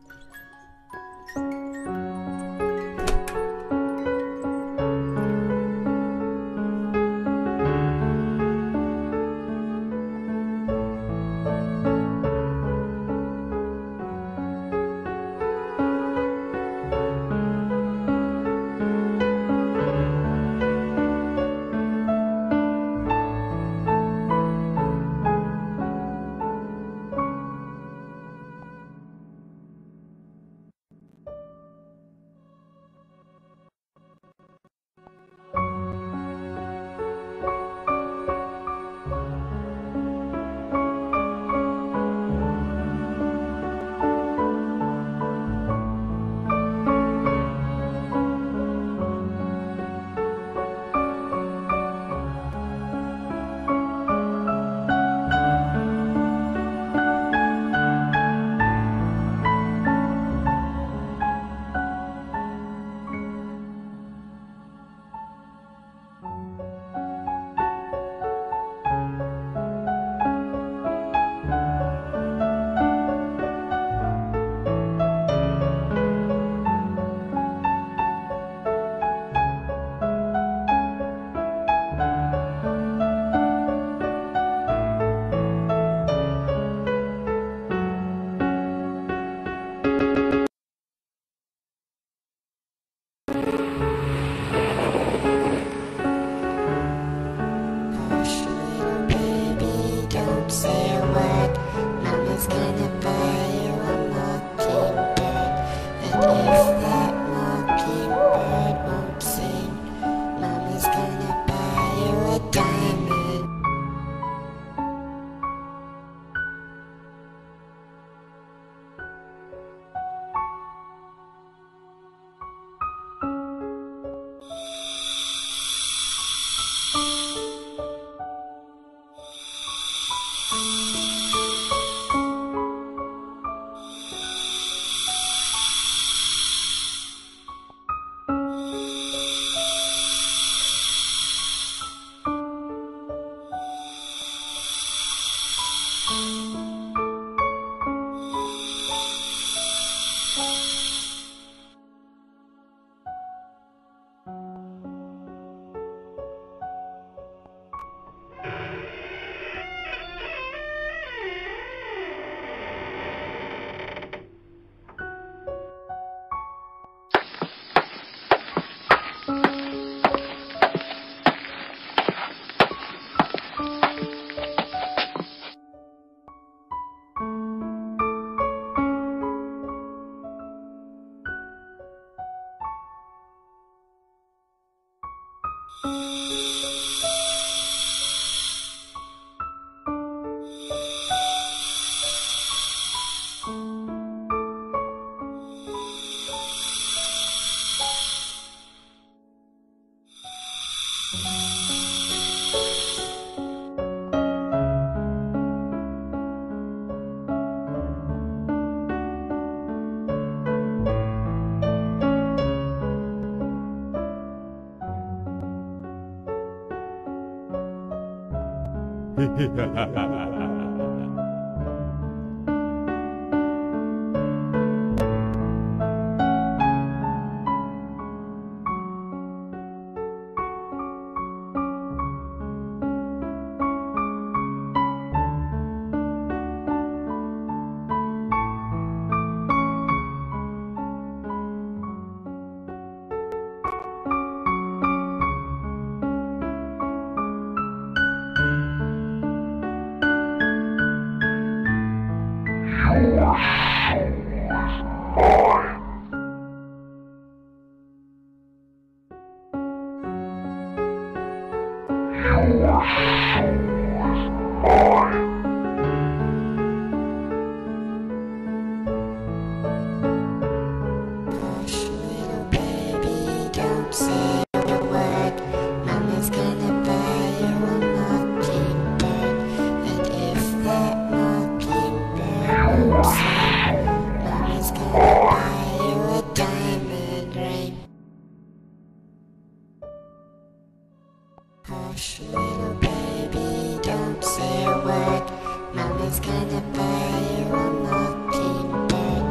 Buy you a mockingbird,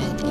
and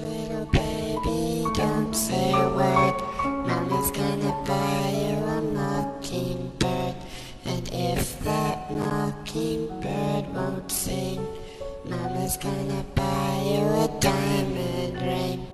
Little baby, don't say a word. Mommy's gonna buy you a mockingbird. And if that mockingbird won't sing, Mommy's gonna buy you a diamond ring.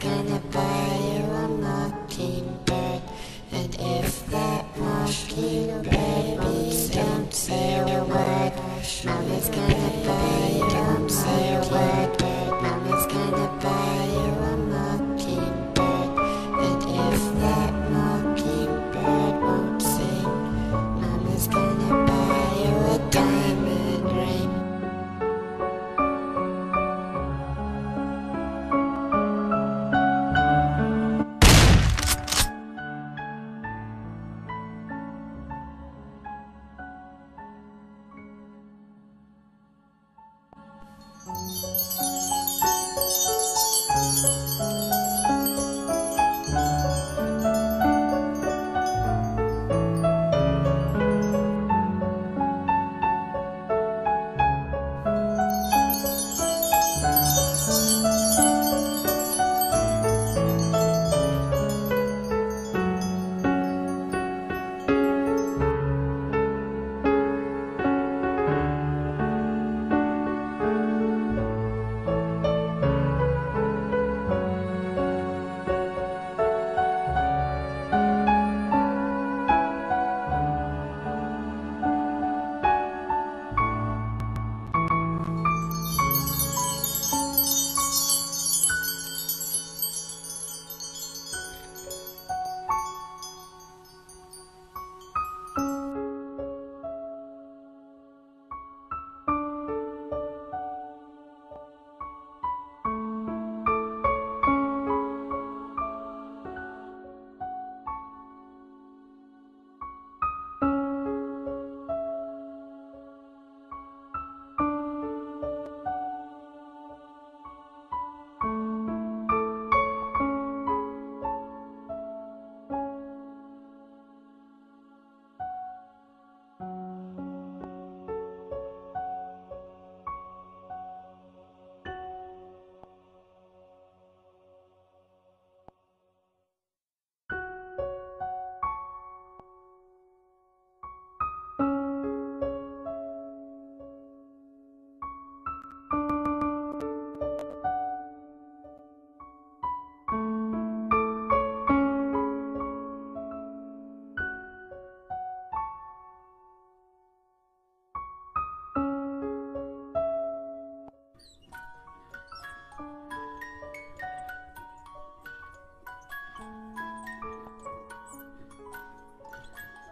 Gonna buy you a mockingbird, and if that marsh keeps